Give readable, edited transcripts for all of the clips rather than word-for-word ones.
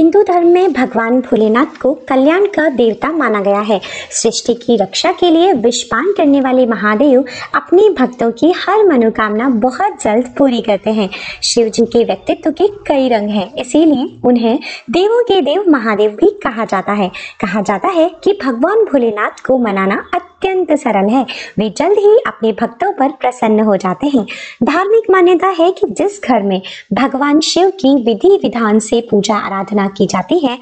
हिंदू धर्म में भगवान भोलेनाथ को कल्याण का देवता माना गया है। सृष्टि की रक्षा के लिए विषपान करने वाले महादेव अपने भक्तों की हर मनोकामना बहुत जल्द पूरी करते हैं। शिव जी के व्यक्तित्व के कई रंग हैं, इसीलिए उन्हें देवों के देव महादेव भी कहा जाता है। कहा जाता है कि भगवान भोलेनाथ को मनाना अत्यंत सरल है, वे जल्द ही अपने भक्तों पर प्रसन्न हो जाते हैं। धार्मिक मान्यता है कि जिस घर में भगवान शिव की विधि विधान से पूजा आराधना की जाती है,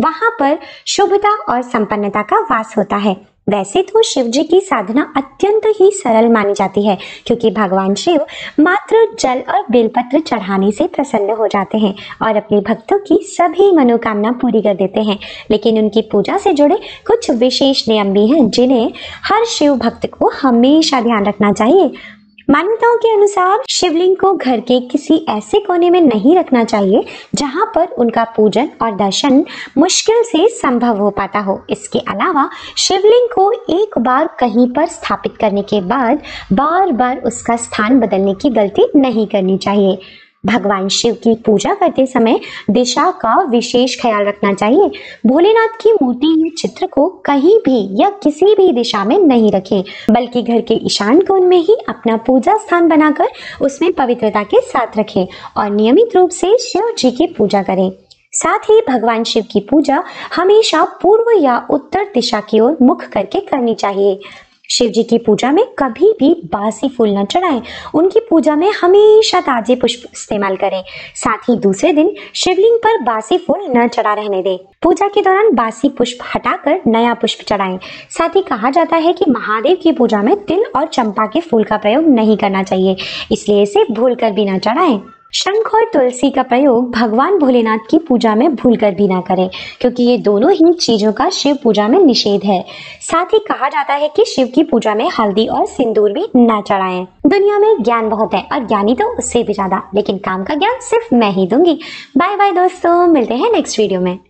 वहां पर शुभता और संपन्नता का वास होता है। वैसे तो शिव जी की साधना अत्यंत ही सरल मानी जाती है, क्योंकि भगवान शिव मात्र जल और बेलपत्र चढ़ाने से प्रसन्न हो जाते हैं और अपने भक्तों की सभी मनोकामना पूरी कर देते हैं। लेकिन उनकी पूजा से जुड़े कुछ विशेष नियम भी हैं, जिन्हें हर शिव भक्त को हमेशा ध्यान रखना चाहिए। मान्यताओं के अनुसार शिवलिंग को घर के किसी ऐसे कोने में नहीं रखना चाहिए जहां पर उनका पूजन और दर्शन मुश्किल से संभव हो पाता हो। इसके अलावा शिवलिंग को एक बार कहीं पर स्थापित करने के बाद बार बार उसका स्थान बदलने की गलती नहीं करनी चाहिए। भगवान शिव की पूजा करते समय दिशा का विशेष ख्याल रखना चाहिए। भोलेनाथ की मूर्ति या चित्र को कहीं भी या किसी भी दिशा में नहीं रखें, बल्कि घर के ईशान कोण में ही अपना पूजा स्थान बनाकर उसमें पवित्रता के साथ रखें और नियमित रूप से शिव जी की पूजा करें। साथ ही भगवान शिव की पूजा हमेशा पूर्व या उत्तर दिशा की ओर मुख करके करनी चाहिए। शिव जी की पूजा में कभी भी बासी फूल न चढ़ाएं, उनकी पूजा में हमेशा ताजे पुष्प इस्तेमाल करें। साथ ही दूसरे दिन शिवलिंग पर बासी फूल न चढ़ा रहने दें। पूजा के दौरान बासी पुष्प हटाकर नया पुष्प चढ़ाएं। साथ ही कहा जाता है कि महादेव की पूजा में तिल और चंपा के फूल का प्रयोग नहीं करना चाहिए, इसलिए इसे भूलकर भी न चढ़ाएं। शंख और तुलसी का प्रयोग भगवान भोलेनाथ की पूजा में भूलकर भी ना करें, क्योंकि ये दोनों ही चीजों का शिव पूजा में निषेध है। साथ ही कहा जाता है कि शिव की पूजा में हल्दी और सिंदूर भी ना चढ़ाएं। दुनिया में ज्ञान बहुत है और ज्ञानी तो उससे भी ज्यादा, लेकिन काम का ज्ञान सिर्फ मैं ही दूंगी। बाय बाय दोस्तों, मिलते हैं नेक्स्ट वीडियो में।